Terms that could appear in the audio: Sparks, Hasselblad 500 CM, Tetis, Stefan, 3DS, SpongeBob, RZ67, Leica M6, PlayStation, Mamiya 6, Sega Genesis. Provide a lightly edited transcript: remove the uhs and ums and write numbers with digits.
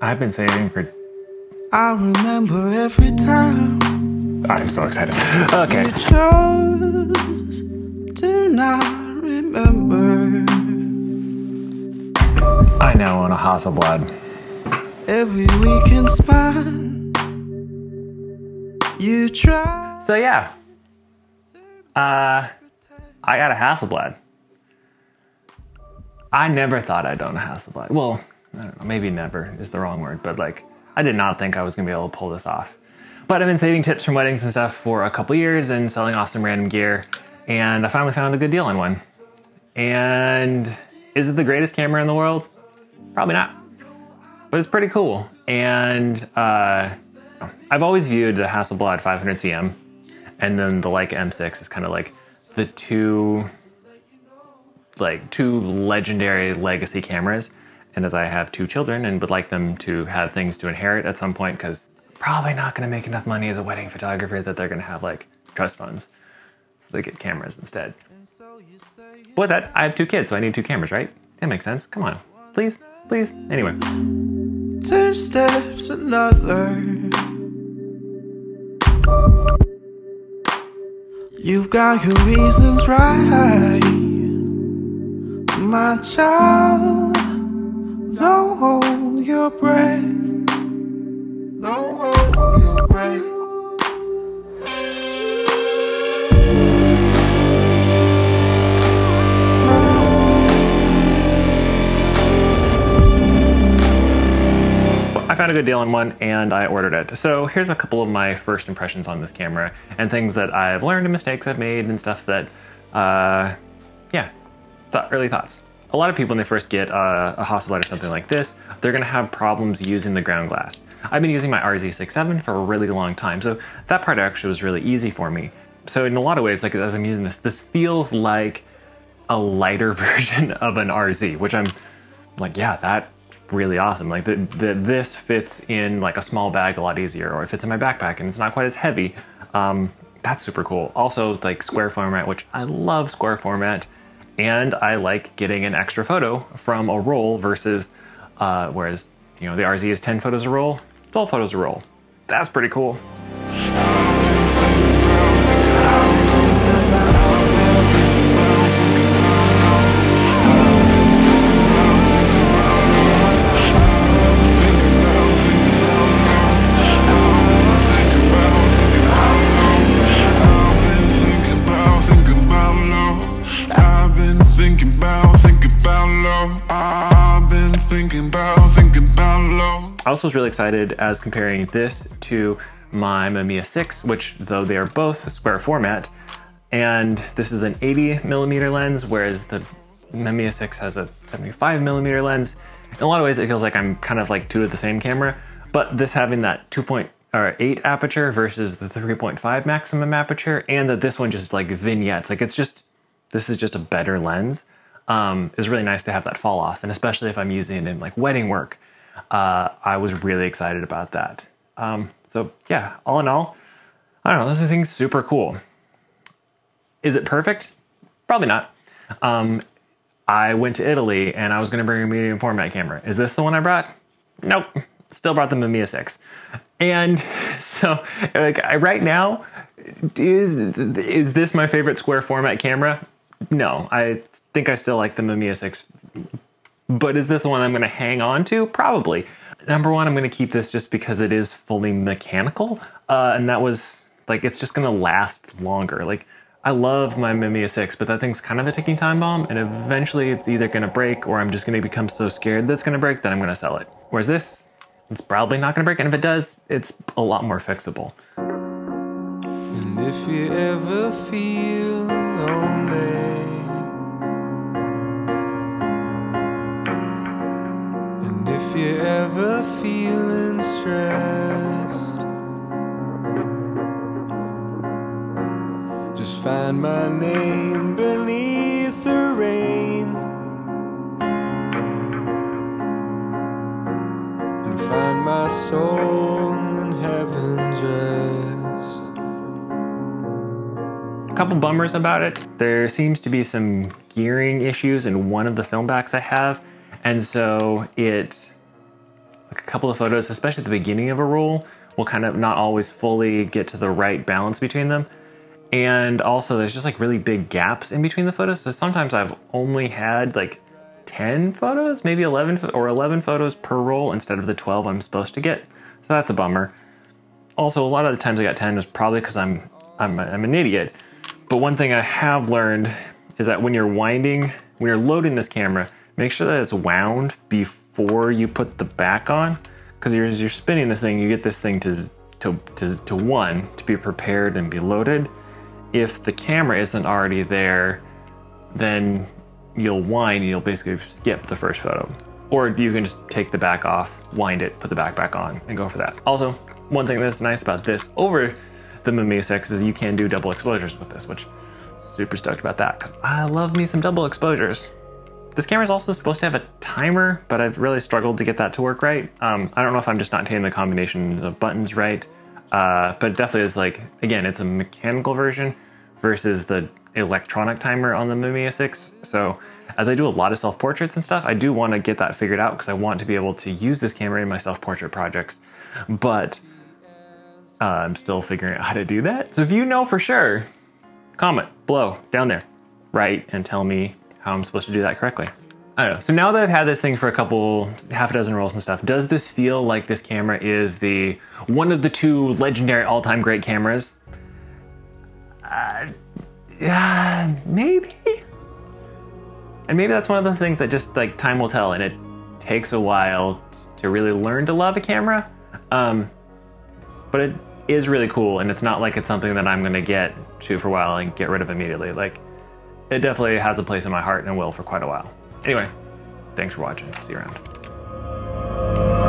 I've been saving for... I remember every time. I'm so excited. Okay. You chose to not remember. I now own a Hasselblad. Every weekend spot you try. So yeah. I got a Hasselblad. I never thought I'd own a Hasselblad. Well, I don't know, maybe never is the wrong word, but like, I did not think I was gonna be able to pull this off. But I've been saving tips from weddings and stuff for a couple years and selling off some random gear, and I finally found a good deal on one. And is it the greatest camera in the world? Probably not, but it's pretty cool. And I've always viewed the Hasselblad 500 CM and then the Leica M6 is kind of like the two legendary legacy cameras. And as I have two children and would like them to have things to inherit at some point, because probably not going to make enough money as a wedding photographer that they're going to have like trust funds, so they get cameras instead. But with that, I have two kids, so I need two cameras, right? That makes sense. Come on, please, please. Anyway. Two steps another. You've got your reasons right, my child. Don't hold your breath. Don't hold your breath. I found a good deal on one and I ordered it. So here's a couple of my first impressions on this camera and things that I've learned and mistakes I've made and stuff that, yeah, early thoughts. A lot of people, when they first get a Hasselblad or something like this, they're gonna have problems using the ground glass. I've been using my RZ67 for a really long time, so that part actually was really easy for me. So in a lot of ways, like as I'm using this, this feels like a lighter version of an RZ, which I'm like, yeah, that's really awesome. Like this fits in like a small bag a lot easier, or it fits in my backpack and it's not quite as heavy. That's super cool. Also like square format, which I love square format. And I like getting an extra photo from a roll versus, whereas, you know, the RZ is 10 photos a roll, 12 photos a roll. That's pretty cool. I also was really excited as comparing this to my Mamiya 6, which though they are both square format, and this is an 80mm lens, whereas the Mamiya 6 has a 75mm lens. In a lot of ways, it feels like I'm kind of like two of the same camera, but this having that 2.8 aperture versus the 3.5 maximum aperture, and that this one just like vignettes, like it's just, this is just a better lens. It's really nice to have that fall off, and especially if I'm using it in like wedding work. I was really excited about that. So yeah, all in all, I don't know, this thing's super cool. Is it perfect? Probably not. I went to Italy and I was gonna bring a medium format camera. Is this the one I brought? Nope, still brought the Mamiya 6. And so like right now, is this my favorite square format camera? No, I think I still like the Mamiya 6. But is this the one I'm gonna hang on to? Probably. Number one, I'm gonna keep this just because it is fully mechanical. And that was, like, it's just gonna last longer. Like, I love my Mamiya 6, but that thing's kind of a ticking time bomb, and eventually it's either gonna break or I'm just gonna become so scared that it's gonna break that I'm gonna sell it. Whereas this, it's probably not gonna break, and if it does, it's a lot more fixable. And if you ever feel lonely, if you're ever feeling stressed, just find my name beneath the rain and find my soul in heaven's rest. A couple bummers about it. There seems to be some gearing issues in one of the film backs I have, and so it like a couple of photos, especially at the beginning of a roll, will kind of not always fully get to the right balance between them. And also there's just like really big gaps in between the photos. So sometimes I've only had like 10 photos, maybe 11 photos per roll instead of the 12 I'm supposed to get. So that's a bummer. Also, a lot of the times I got 10 was probably because I'm an idiot. But one thing I have learned is that when you're winding, when you're loading this camera, make sure that it's wound before you put the back on. Because as you're spinning this thing, you get this thing to one, to be prepared and be loaded. If the camera isn't already there, then you'll wind and you'll basically skip the first photo. Or you can just take the back off, wind it, put the back back on, and go for that. Also, one thing that's nice about this over the Mamiya 6 is you can do double exposures with this, which super stoked about that because I love me some double exposures. This camera is also supposed to have a timer, but I've really struggled to get that to work right. I don't know if I'm just not hitting the combination of buttons right, but it definitely is like, again, it's a mechanical version versus the electronic timer on the Mamiya 6. So as I do a lot of self-portraits and stuff, I do want to get that figured out because I want to be able to use this camera in my self-portrait projects, but I'm still figuring out how to do that. So if you know for sure, comment below, down there, write and tell me how I'm supposed to do that correctly. I don't know. So now that I've had this thing for a couple, half a dozen rolls and stuff, does this feel like this camera is the one of the two legendary all-time great cameras? Yeah, maybe. And maybe that's one of those things that just like time will tell, and it takes a while to really learn to love a camera. But it is really cool, and it's not like it's something that I'm gonna get to for a while and get rid of immediately. Like, it definitely has a place in my heart and will for quite a while. Anyway, thanks for watching. See you around.